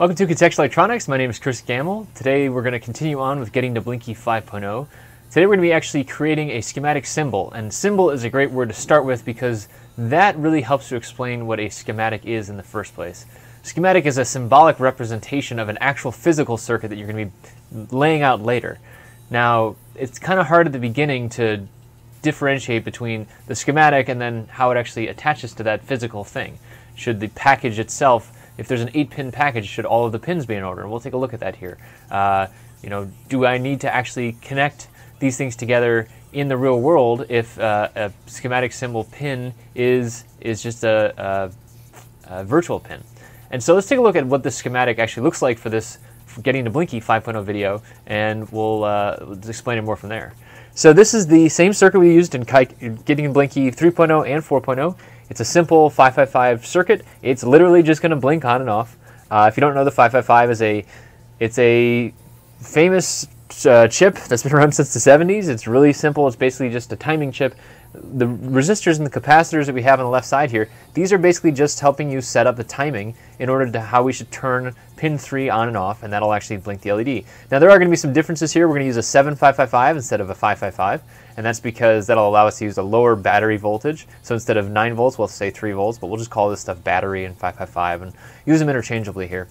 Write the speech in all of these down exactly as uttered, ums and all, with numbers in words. Welcome to Contextual Electronics. My name is Chris Gammel. Today we're going to continue on with Getting to Blinky five point oh. Today we're going to be actually creating a schematic symbol, and symbol is a great word to start with because that really helps to explain what a schematic is in the first place. Schematic is a symbolic representation of an actual physical circuit that you're going to be laying out later. Now, it's kind of hard at the beginning to differentiate between the schematic and then how it actually attaches to that physical thing. Should the package itself If there's an eight pin package, should all of the pins be in order? We'll take a look at that here. Uh, you know, do I need to actually connect these things together in the real world if uh, a schematic symbol pin is is just a, a, a virtual pin? And so let's take a look at what this schematic actually looks like for this for Getting to Blinky five point oh video, and we'll uh, explain it more from there. So this is the same circuit we used in Getting to Blinky three point oh and four point oh. It's a simple five five five circuit. It's literally just going to blink on and off. Uh, if you don't know, the five five five is a it's a famous uh, chip that's been around since the seventies. It's really simple. It's basically just a timing chip. The resistors and the capacitors that we have on the left side here, these are basically just helping you set up the timing in order to how we should turn pin three on and off, and that'll actually blink the L E D. Now there are going to be some differences here. We're going to use a seven five five five instead of a five five five, and that's because that'll allow us to use a lower battery voltage. So instead of nine volts, we'll say three volts, but we'll just call this stuff battery and five five five and use them interchangeably here.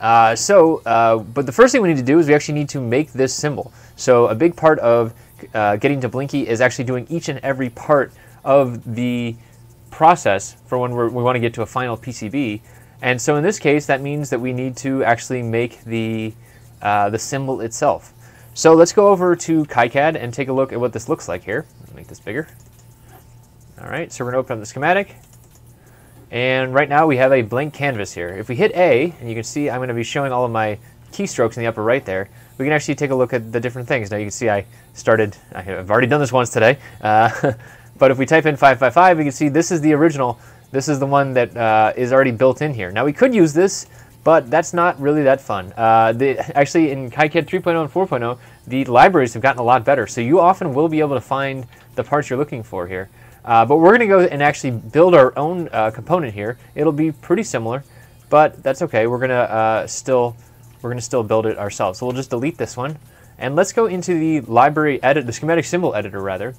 Uh, so, uh, but the first thing we need to do is we actually need to make this symbol. So a big part of Uh, Getting to Blinky is actually doing each and every part of the process for when we're, we want to get to a final P C B, and so in this case that means that we need to actually make the uh, the symbol itself. So let's go over to KiCad and take a look at what this looks like here. Let me make this bigger. All right, so we're going to open up the schematic, and right now we have a blank canvas here. If we hit A, and you can see I'm going to be showing all of my keystrokes in the upper right there, we can actually take a look at the different things. Now you can see I started, I've already done this once today, uh, but if we type in five five five, we can see this is the original, this is the one that uh, is already built in here. Now we could use this, but that's not really that fun. Uh, the, actually in KiCad three point oh and four point oh, the libraries have gotten a lot better, so you often will be able to find the parts you're looking for here. Uh, but we're going to go and actually build our own uh, component here. It'll be pretty similar, but that's okay. We're going to uh, still... we're going to still build it ourselves. So we'll just delete this one, and let's go into the library edit, the schematic symbol editor rather.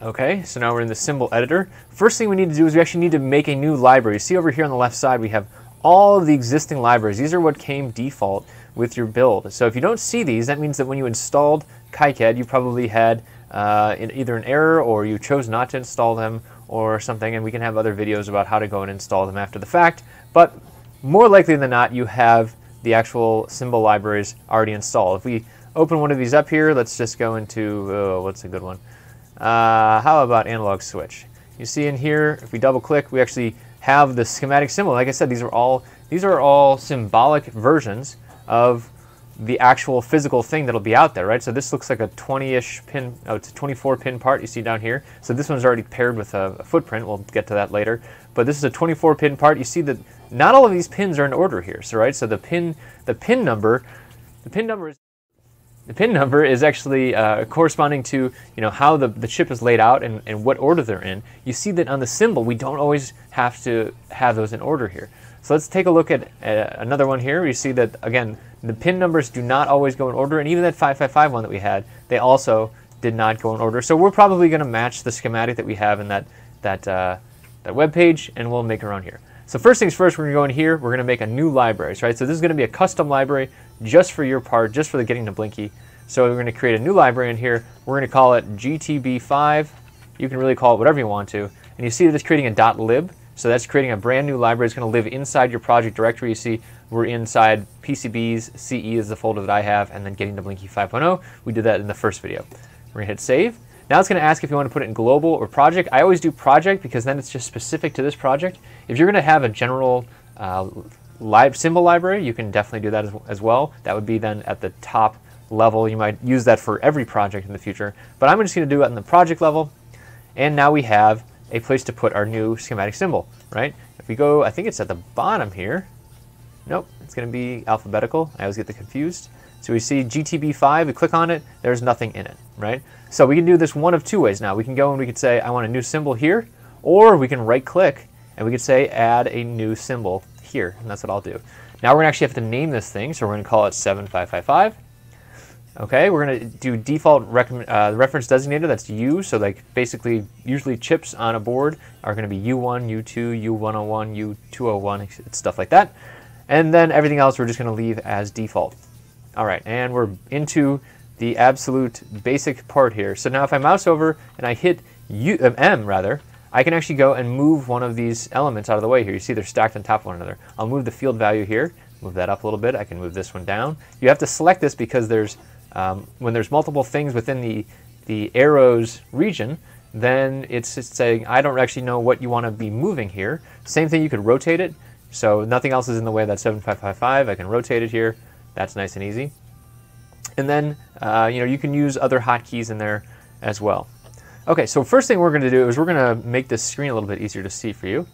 Okay, so now we're in the symbol editor. First thing we need to do is we actually need to make a new library. See over here on the left side we have all of the existing libraries. These are what came default with your build. So if you don't see these, that means that when you installed KiCad, you probably had uh, in either an error or you chose not to install them or something, and we can have other videos about how to go and install them after the fact. But more likely than not, you have the actual symbol libraries already installed. If we open one of these up here, let's just go into, oh, what's a good one? Uh, how about analog switch? You see in here, if we double click, we actually have the schematic symbol. Like I said, these are all, these are all symbolic versions of the actual physical thing that'll be out there, right? So this looks like a twenty-ish pin, oh, it's a twenty-four pin part you see down here. So this one's already paired with a, a footprint. We'll get to that later. But this is a twenty-four pin part. You see that not all of these pins are in order here. So right, so the pin, the pin number, the pin number is, the pin number is actually uh, corresponding to, you know, how the, the chip is laid out and, and what order they're in. You see that on the symbol, we don't always have to have those in order here. So let's take a look at uh, another one here. You see that, again, the pin numbers do not always go in order, and even that five five five one that we had, they also did not go in order. So we're probably going to match the schematic that we have in that, that, uh, that web page, and we'll make our own here. So first things first, we're going to go in here, we're going to make a new library, right? So this is going to be a custom library just for your part, just for the Getting to Blinky. So we're going to create a new library in here. We're going to call it G T B five. You can really call it whatever you want to. And you see that it's creating a .lib. So that's creating a brand new library. It's going to live inside your project directory. You see we're inside P C Bs, C E is the folder that I have, and then Getting to Blinky five point oh. We did that in the first video. We're going to hit save. Now it's going to ask if you want to put it in global or project. I always do project because then it's just specific to this project. If you're going to have a general uh, live symbol library, you can definitely do that as, as well. That would be then at the top level. You might use that for every project in the future, but I'm just going to do it on the project level. And now we have a place to put our new schematic symbol, right? If we go, I think it's at the bottom here. Nope, it's going to be alphabetical. I always get that confused. So we see G T B five, we click on it, there's nothing in it, right? So we can do this one of two ways now. We can go and we can say, I want a new symbol here, or we can right click and we can say, add a new symbol here, and that's what I'll do. Now we're gonna actually have to name this thing, so we're gonna call it seven five five five. Okay, we're gonna do default rec uh, reference designator, that's U, so like basically usually chips on a board are gonna be U one, U two, U one oh one, U two oh one, stuff like that. And then everything else we're just gonna leave as default. All right, and we're into the absolute basic part here. So now if I mouse over and I hit U, uh, M rather, I can actually go and move one of these elements out of the way here. You see they're stacked on top of one another. I'll move the field value here, move that up a little bit. I can move this one down. You have to select this because there's um, when there's multiple things within the, the arrows region, then it's just saying, I don't actually know what you want to be moving here. Same thing, you could rotate it. So nothing else is in the way of that seven five five five. I can rotate it here. That's nice and easy. And then uh, you know, you can use other hotkeys in there as well. Okay, so first thing we're gonna do is we're gonna make this screen a little bit easier to see for you.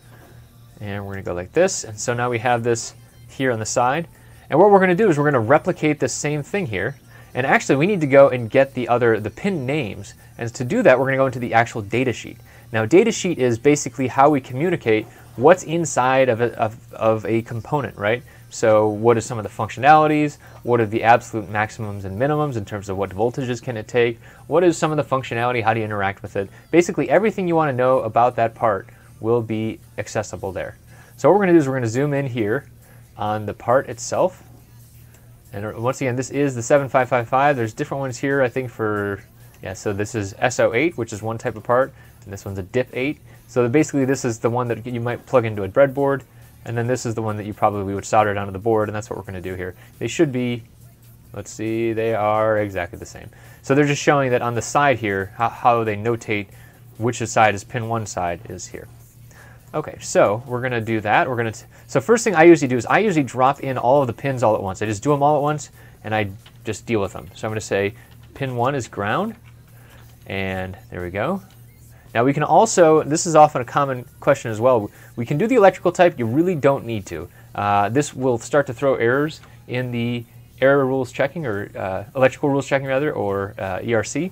And we're gonna go like this. And so now we have this here on the side. And what we're gonna do is we're gonna replicate this same thing here. And actually we need to go and get the other, the pin names. And to do that, we're gonna go into the actual data sheet. Now data sheet is basically how we communicate what's inside of a, of, of a component, right? So what are some of the functionalities? What are the absolute maximums and minimums in terms of what voltages can it take? What is some of the functionality? How do you interact with it? Basically everything you want to know about that part will be accessible there. So what we're going to do is we're going to zoom in here on the part itself. And once again, this is the seven five five five. There's different ones here, I think for, yeah, so this is S O eight, which is one type of part. And this one's a D I P eight. So basically this is the one that you might plug into a breadboard. And then this is the one that you probably would solder down to the board, and that's what we're going to do here. They should be, let's see, they are exactly the same. So they're just showing that on the side here, how, how they notate which side is pin one side is here. Okay, so we're going to do that. We're going to, so first thing I usually do is I usually drop in all of the pins all at once. I just do them all at once, and I just deal with them. So I'm going to say pin one is ground, and there we go. Now we can also, this is often a common question as well, we can do the electrical type, you really don't need to. Uh, this will start to throw errors in the error rules checking, or uh, electrical rules checking rather, or uh, E R C.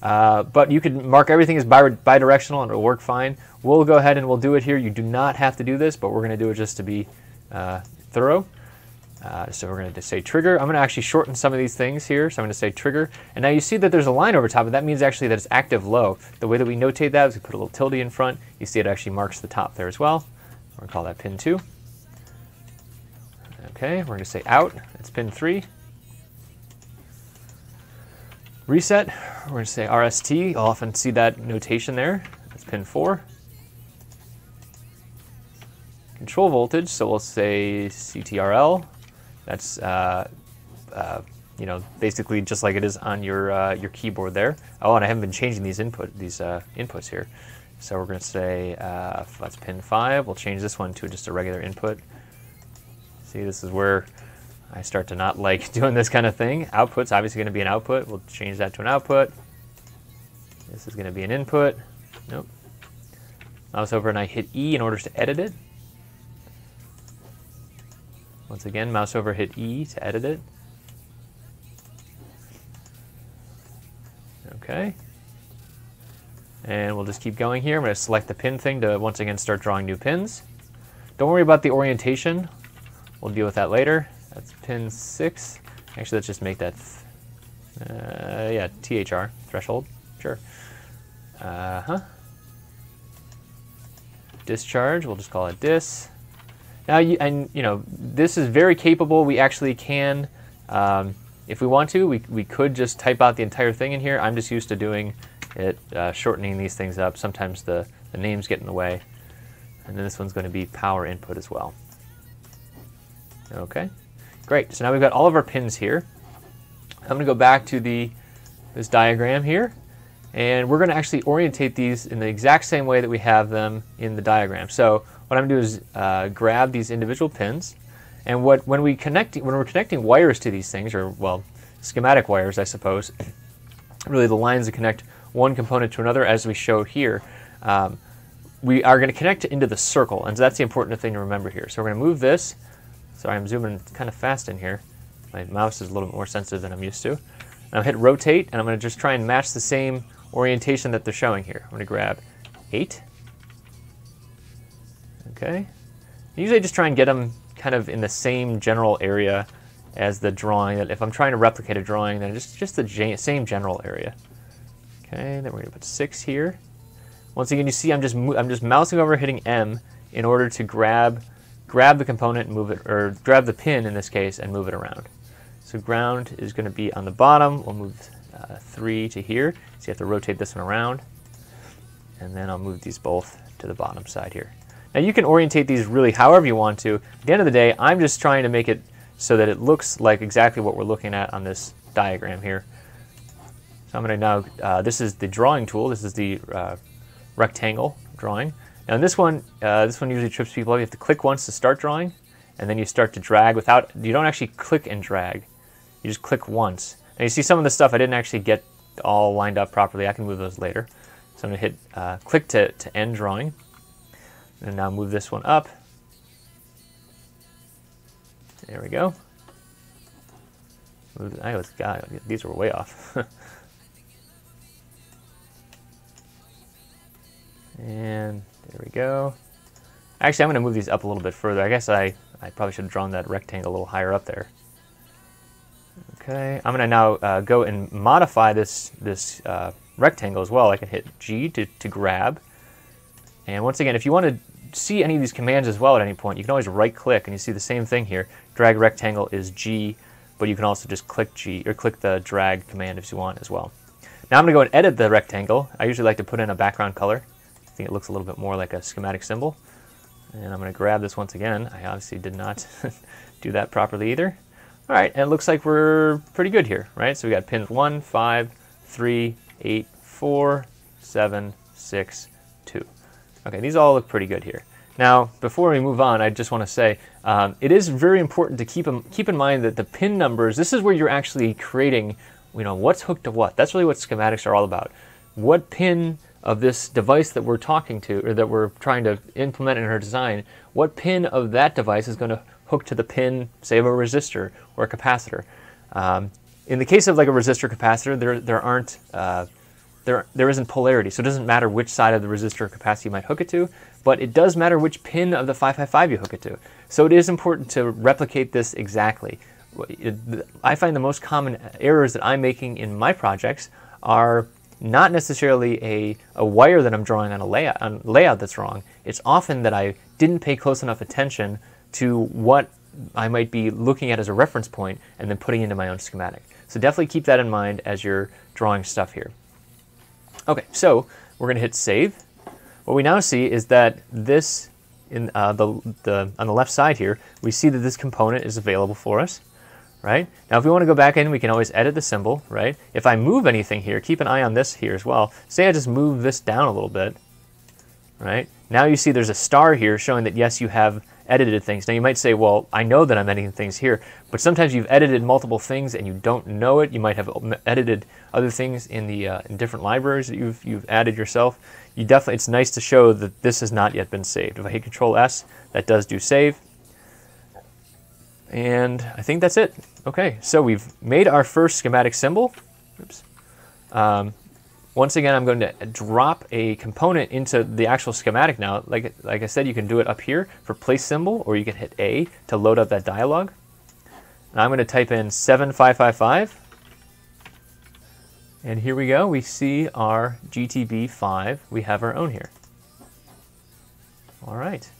Uh, but you can mark everything as bidirectional and it'll work fine. We'll go ahead and we'll do it here. You do not have to do this, but we're going to do it just to be uh, thorough. Uh, so we're going to say trigger. I'm going to actually shorten some of these things here. So I'm going to say trigger. And now you see that there's a line over top, and that means actually that it's active low. The way that we notate that is we put a little tilde in front. You see it actually marks the top there as well. We're going to call that pin two. Okay, we're going to say out. That's pin three. Reset. We're going to say R S T. You'll often see that notation there. That's pin four. Control voltage. So we'll say C T R L. That's uh, uh, you know, basically just like it is on your uh, your keyboard there. Oh, and I haven't been changing these input these uh, inputs here. So we're going to say uh, that's pin five. We'll change this one to just a regular input. See, this is where I start to not like doing this kind of thing. Output's obviously going to be an output. We'll change that to an output. This is going to be an input. Nope. Mouse over and I hit E in order to edit it. Once again, mouse over, hit E to edit it. Okay. And we'll just keep going here. I'm going to select the pin thing to once again start drawing new pins. Don't worry about the orientation. We'll deal with that later. That's pin six. Actually, let's just make that, th uh, yeah, T H R, threshold, sure. Uh-huh. Discharge, we'll just call it dis. Now, you, and you know, this is very capable. We actually can, um, if we want to, we, we could just type out the entire thing in here. I'm just used to doing it, uh, shortening these things up. Sometimes the, the names get in the way. And then this one's going to be power input as well. Okay, great. So now we've got all of our pins here. I'm going to go back to the this diagram here. And we're going to actually orientate these in the exact same way that we have them in the diagram. So what I'm going to do is uh, grab these individual pins, and what when we connect when we're connecting wires to these things, or well, schematic wires, I suppose, really the lines that connect one component to another, as we show here, um, we are going to connect it into the circle, and so that's the important thing to remember here. So we're going to move this. Sorry, I'm zooming kind of fast in here. My mouse is a little more sensitive than I'm used to. I'll hit rotate, and I'm going to just try and match the same orientation that they're showing here. I'm going to grab eight. Okay, Usually I just try and get them kind of in the same general area as the drawing. If I'm trying to replicate a drawing, then just, just the same general area. Okay, then we're gonna put six here. Once again, you see I'm just I'm just mousing over, hitting M in order to grab grab the component and move it, or grab the pin in this case and move it around. So ground is going to be on the bottom. We'll move uh, three to here. So you have to rotate this one around, and then I'll move these both to the bottom side here. Now you can orientate these really however you want to. At the end of the day, I'm just trying to make it so that it looks like exactly what we're looking at on this diagram here. So I'm going to now, uh, this is the drawing tool, this is the uh, rectangle drawing. Now in this one, uh, this one usually trips people up. You have to click once to start drawing, and then you start to drag without, you don't actually click and drag, you just click once. Now you see some of the stuff I didn't actually get all lined up properly, I can move those later. So I'm going to hit uh, click to, to end drawing, and now move this one up. There we go. Move, I was, God, these were way off. And there we go. Actually, I'm going to move these up a little bit further. I guess I, I probably should have drawn that rectangle a little higher up there. Okay, I'm going to now uh, go and modify this, this uh, rectangle as well. I can hit G to, to grab. And once again, if you want to see any of these commands as well at any point, you can always right-click, and you see the same thing here. Drag rectangle is G, but you can also just click G, or click the drag command if you want as well. Now I'm going to go and edit the rectangle. I usually like to put in a background color. I think it looks a little bit more like a schematic symbol. And I'm going to grab this once again. I obviously did not do that properly either. All right, and it looks like we're pretty good here, right? So we got pins one, five, three, eight, four, seven, six, two. Okay, these all look pretty good here. Now, before we move on, I just want to say um, it is very important to keep, keep in mind that the pin numbers, this is where you're actually creating, you know, what's hooked to what. That's really what schematics are all about. What pin of this device that we're talking to, or that we're trying to implement in our design, what pin of that device is going to hook to the pin, say, of a resistor or a capacitor. Um, in the case of like a resistor capacitor, there there aren't uh, there there isn't polarity, so it doesn't matter which side of the resistor or capacitor you might hook it to, but it does matter which pin of the five five five you hook it to. So it is important to replicate this exactly. I find the most common errors that I'm making in my projects are not necessarily a, a wire that I'm drawing on a layout, on layout that's wrong. It's often that I didn't pay close enough attention to what I might be looking at as a reference point and then putting into my own schematic. So definitely keep that in mind as you're drawing stuff here. Okay, so we're gonna hit save. What we now see is that this, in uh, the, the on the left side here, we see that this component is available for us. Right? Now if we want to go back in, we can always edit the symbol, right? If I move anything here, keep an eye on this here as well. Say I just move this down a little bit, right? Now you see there's a star here showing that yes, you have edited things. Now you might say, well, I know that I'm editing things here, but sometimes you've edited multiple things and you don't know it. You might have edited other things in the uh, in different libraries that you've, you've added yourself. You definitely, it's nice to show that this has not yet been saved. If I hit Control S, that does do save. And I think that's it. Okay, so we've made our first schematic symbol. Oops. Um, once again, I'm going to drop a component into the actual schematic now. Like, like I said, you can do it up here for place symbol, or you can hit A to load up that dialog. And I'm going to type in seven five five five. And here we go. We see our G T B five. We have our own here. All right.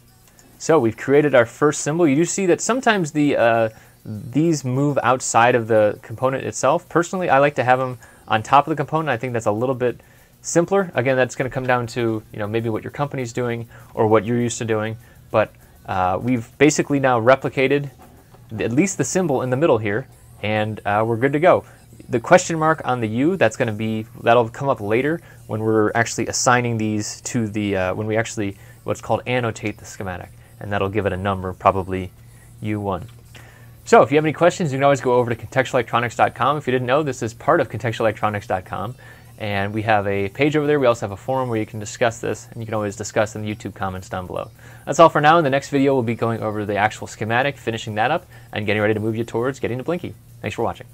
So we've created our first symbol. You do see that sometimes the uh, these move outside of the component itself. Personally, I like to have them on top of the component. I think that's a little bit simpler. Again, that's going to come down to, you know, maybe what your company's doing or what you're used to doing. But uh, we've basically now replicated at least the symbol in the middle here, and uh, we're good to go. The question mark on the U, that's going to be, that'll come up later when we're actually assigning these to the uh, when we actually what's called annotate the schematic. And that'll give it a number, probably U one. So if you have any questions, you can always go over to contextual electronics dot com. If you didn't know, this is part of contextual electronics dot com. And we have a page over there. We also have a forum where you can discuss this, and you can always discuss in the YouTube comments down below. That's all for now. In the next video, we'll be going over the actual schematic, finishing that up, and getting ready to move you towards getting to Blinky. Thanks for watching.